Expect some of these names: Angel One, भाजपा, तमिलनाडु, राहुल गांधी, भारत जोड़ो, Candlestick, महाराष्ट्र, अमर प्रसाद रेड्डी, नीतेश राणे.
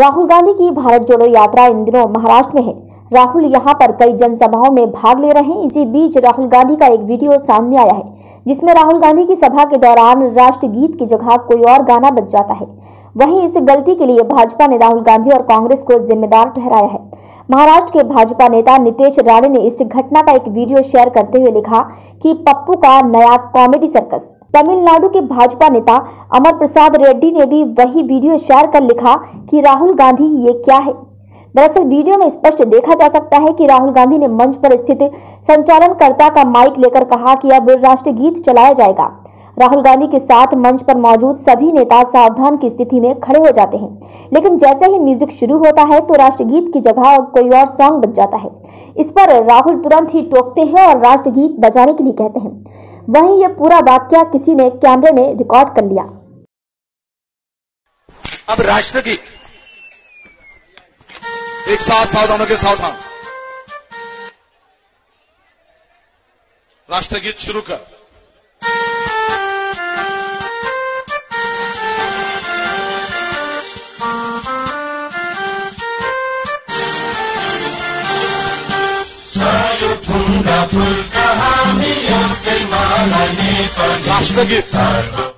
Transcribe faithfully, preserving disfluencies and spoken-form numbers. राहुल गांधी की भारत जोड़ो यात्रा इन दिनों महाराष्ट्र में है। राहुल यहां पर कई जनसभाओं में भाग ले रहे हैं। इसी बीच राहुल गांधी का एक वीडियो सामने आया है, जिसमें राहुल गांधी की सभा के दौरान राष्ट्रगीत की जगह कोई और गाना बज जाता है। वहीं इस गलती के लिए भाजपा ने राहुल गांधी और कांग्रेस को जिम्मेदार ठहराया है। महाराष्ट्र के भाजपा नेता नीतेश राणे ने इस घटना का एक वीडियो शेयर करते हुए लिखा कि पप्पू का नया कॉमेडी सर्कस। तमिलनाडु के भाजपा नेता अमर प्रसाद रेड्डी ने भी वही वीडियो शेयर कर लिखा कि राहुल गांधी ये क्या है। दरअसल वीडियो में स्पष्ट देखा जा सकता है कि राहुल गांधी ने मंच पर स्थित संचालनकर्ता का माइक लेकर कहा कि अब राष्ट्रगीत चलाया जाएगा। राहुल गांधी के साथ मंच पर मौजूद सभी नेता सावधान की स्थिति में खड़े हो जाते हैं, लेकिन जैसे ही म्यूजिक शुरू होता है तो राष्ट्रगीत की जगह कोई और सॉन्ग बज जाता है। इस पर राहुल तुरंत ही टोकते हैं और राष्ट्रगीत बजाने के लिए कहते हैं। वहीं यह पूरा वाक्या किसी ने कैमरे में रिकॉर्ड कर लिया। अब राष्ट्रगीत एक साथ सावधानों के सावधान, राष्ट्रगीत शुरू कर। राष्ट्रगीत।